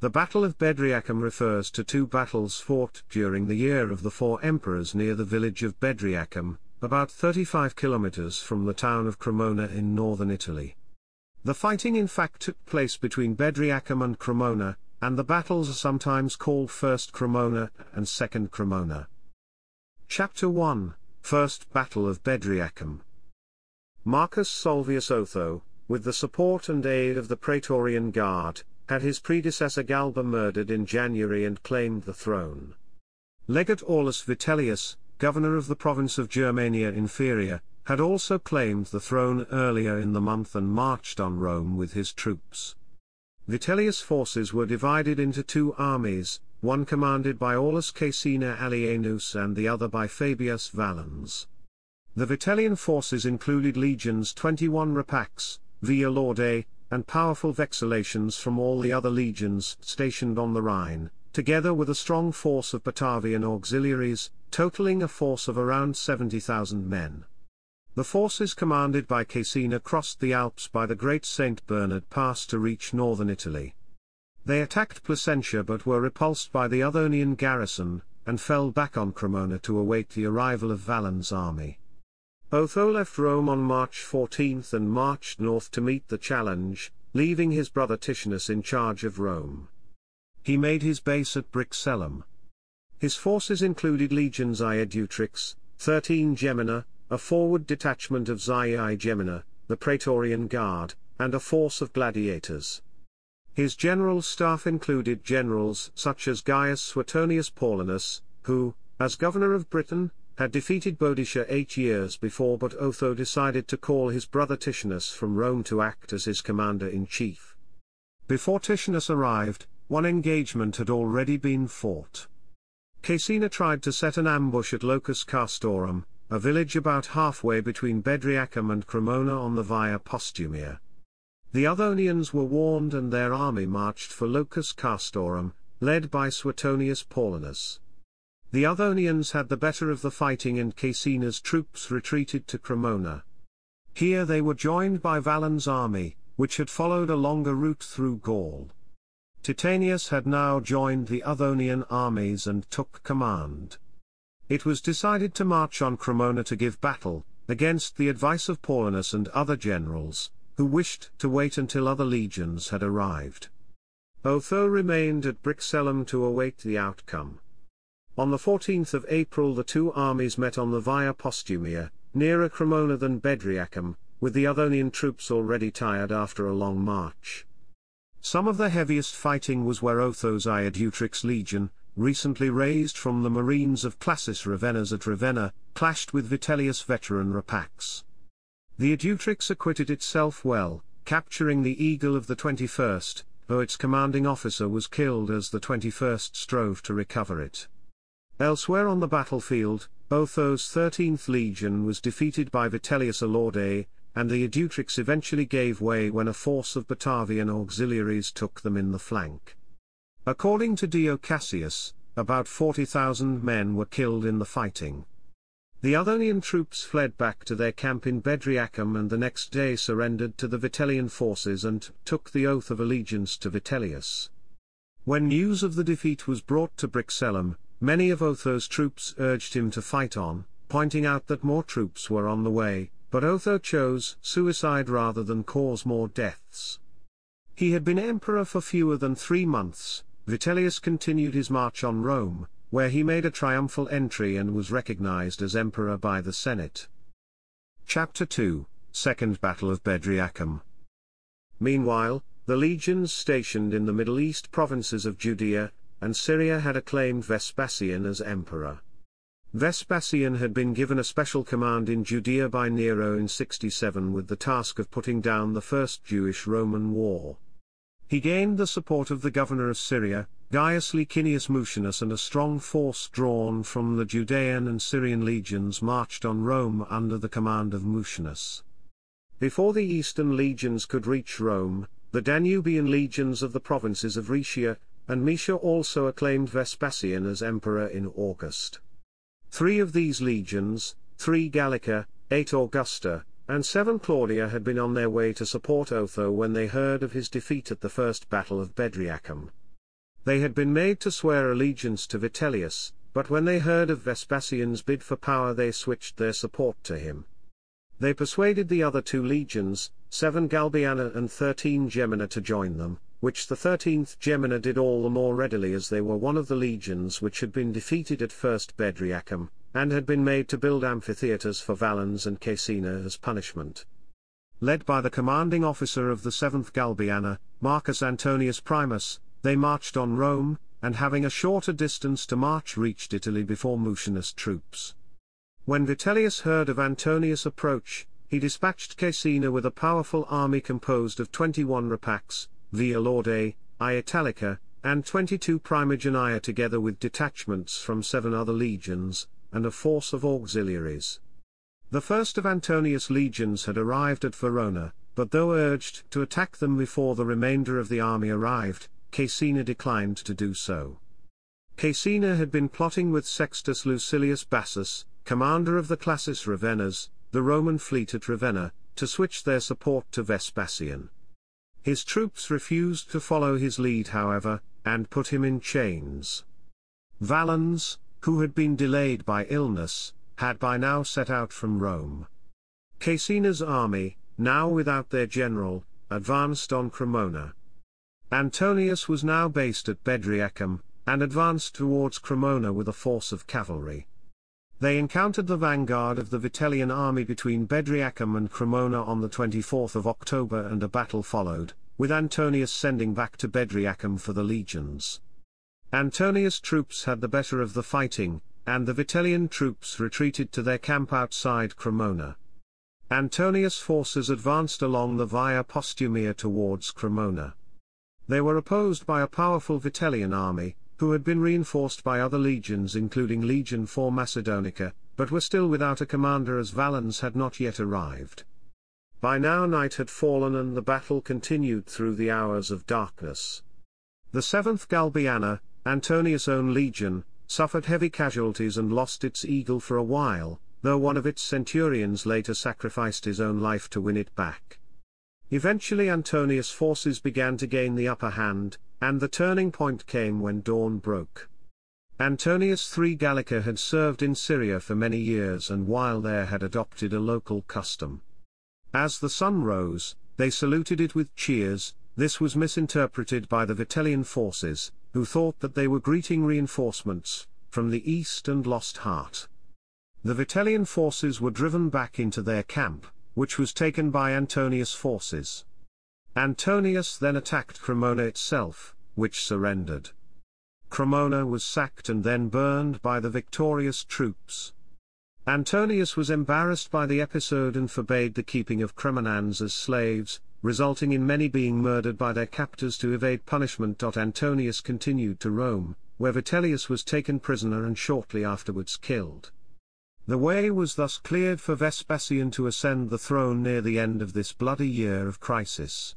The Battle of Bedriacum refers to two battles fought during the Year of the Four Emperors near the village of Bedriacum, about 35 kilometers from the town of Cremona in northern Italy. The fighting in fact took place between Bedriacum and Cremona, and the battles are sometimes called First Cremona and Second Cremona. Chapter 1, First Battle of Bedriacum. Marcus Salvius Otho, with the support and aid of the Praetorian Guard, had his predecessor Galba murdered in January and claimed the throne. Legate Aulus Vitellius, governor of the province of Germania Inferior, had also claimed the throne earlier in the month and marched on Rome with his troops. Vitellius' forces were divided into two armies, one commanded by Aulus Caecina Alienus and the other by Fabius Valens. The Vitellian forces included legions 21 Rapax, Via Laudae, and powerful vexillations from all the other legions stationed on the Rhine, together with a strong force of Batavian auxiliaries, totaling a force of around 70,000 men. The forces commanded by Caecina crossed the Alps by the Great St. Bernard Pass to reach northern Italy. They attacked Placentia but were repulsed by the Othonian garrison, and fell back on Cremona to await the arrival of Valens' army. Otho left Rome on March 14 and marched north to meet the challenge, leaving his brother Titianus in charge of Rome. He made his base at Brixellum. His forces included legions Aedutrix, 13 Gemina, a forward detachment of Zii Gemina, the Praetorian Guard, and a force of gladiators. His general staff included generals such as Gaius Suetonius Paulinus, who, as governor of Britain, had defeated Boudicca 8 years before, but Otho decided to call his brother Titianus from Rome to act as his commander-in-chief. Before Titianus arrived, one engagement had already been fought. Caecina tried to set an ambush at Locus Castorum, a village about halfway between Bedriacum and Cremona on the Via Postumia. The Othonians were warned and their army marched for Locus Castorum, led by Suetonius Paulinus. The Othonians had the better of the fighting and Caecina's troops retreated to Cremona. Here they were joined by Valens' army, which had followed a longer route through Gaul. Titianus had now joined the Othonian armies and took command. It was decided to march on Cremona to give battle, against the advice of Paulinus and other generals, who wished to wait until other legions had arrived. Otho remained at Brixellum to await the outcome. On the 14th of April the two armies met on the Via Postumia, nearer Cremona than Bedriacum, with the Othonian troops already tired after a long march. Some of the heaviest fighting was where Otho's Aedutrix legion, recently raised from the marines of Classis Ravennas at Ravenna, clashed with Vitellius' veteran Rapax. The Aedutrix acquitted itself well, capturing the eagle of the 21st, though its commanding officer was killed as the 21st strove to recover it. Elsewhere on the battlefield, Otho's 13th legion was defeated by Vitellius Alaudae, and the Aedutrix eventually gave way when a force of Batavian auxiliaries took them in the flank. According to Dio Cassius, about 40,000 men were killed in the fighting. The Othonian troops fled back to their camp in Bedriacum and the next day surrendered to the Vitellian forces and took the oath of allegiance to Vitellius. When news of the defeat was brought to Brixellum, many of Otho's troops urged him to fight on, pointing out that more troops were on the way, but Otho chose suicide rather than cause more deaths. He had been emperor for fewer than 3 months. Vitellius continued his march on Rome, where he made a triumphal entry and was recognized as emperor by the Senate. Chapter 2, Second Battle of Bedriacum. Meanwhile, the legions stationed in the Middle East provinces of Judea and Syria had acclaimed Vespasian as emperor. Vespasian had been given a special command in Judea by Nero in 67 with the task of putting down the First Jewish-Roman War. He gained the support of the governor of Syria, Gaius Licinius Mucianus, and a strong force drawn from the Judean and Syrian legions marched on Rome under the command of Mucianus. Before the eastern legions could reach Rome, the Danubian legions of the provinces of Raetia and Misha also acclaimed Vespasian as emperor in August. 3 of these legions, 3 Gallica, 8 Augusta, and 7 Claudia, had been on their way to support Otho when they heard of his defeat at the First Battle of Bedriacum. They had been made to swear allegiance to Vitellius, but when they heard of Vespasian's bid for power they switched their support to him. They persuaded the other two legions, 7 Galbiana and 13 Gemina, to join them, which the 13th Gemina did all the more readily as they were one of the legions which had been defeated at first Bedriacum, and had been made to build amphitheatres for Valens and Caecina as punishment. Led by the commanding officer of the 7th Galbiana, Marcus Antonius Primus, they marched on Rome, and having a shorter distance to march reached Italy before Mucianus' troops. When Vitellius heard of Antonius' approach, he dispatched Caecina with a powerful army composed of 21 Rapax, Via Lorde, Italica, and 22 Primogenia, together with detachments from 7 other legions, and a force of auxiliaries. The first of Antonius' legions had arrived at Verona, but though urged to attack them before the remainder of the army arrived, Caecina declined to do so. Caecina had been plotting with Sextus Lucilius Bassus, commander of the Classis Ravennas, the Roman fleet at Ravenna, to switch their support to Vespasian. His troops refused to follow his lead, however, and put him in chains. Valens, who had been delayed by illness, had by now set out from Rome. Caecina's army, now without their general, advanced on Cremona. Antonius was now based at Bedriacum, and advanced towards Cremona with a force of cavalry. They encountered the vanguard of the Vitellian army between Bedriacum and Cremona on the 24th of October, and a battle followed, with Antonius sending back to Bedriacum for the legions. Antonius' troops had the better of the fighting, and the Vitellian troops retreated to their camp outside Cremona. Antonius' forces advanced along the Via Postumia towards Cremona. They were opposed by a powerful Vitellian army, who had been reinforced by other legions including Legion 4 Macedonica, but were still without a commander as Valens had not yet arrived. By now night had fallen and the battle continued through the hours of darkness. The 7th Galbiana, Antonius' own legion, suffered heavy casualties and lost its eagle for a while, though one of its centurions later sacrificed his own life to win it back. Eventually Antonius' forces began to gain the upper hand, and the turning point came when dawn broke. Antonius' 3 Gallica had served in Syria for many years and while there had adopted a local custom. As the sun rose, they saluted it with cheers. This was misinterpreted by the Vitellian forces, who thought that they were greeting reinforcements from the east and lost heart. The Vitellian forces were driven back into their camp, which was taken by Antonius' forces. Antonius then attacked Cremona itself, which surrendered. Cremona was sacked and then burned by the victorious troops. Antonius was embarrassed by the episode and forbade the keeping of Cremonans as slaves, resulting in many being murdered by their captors to evade punishment. Antonius continued to Rome, where Vitellius was taken prisoner and shortly afterwards killed. The way was thus cleared for Vespasian to ascend the throne near the end of this bloody year of crisis.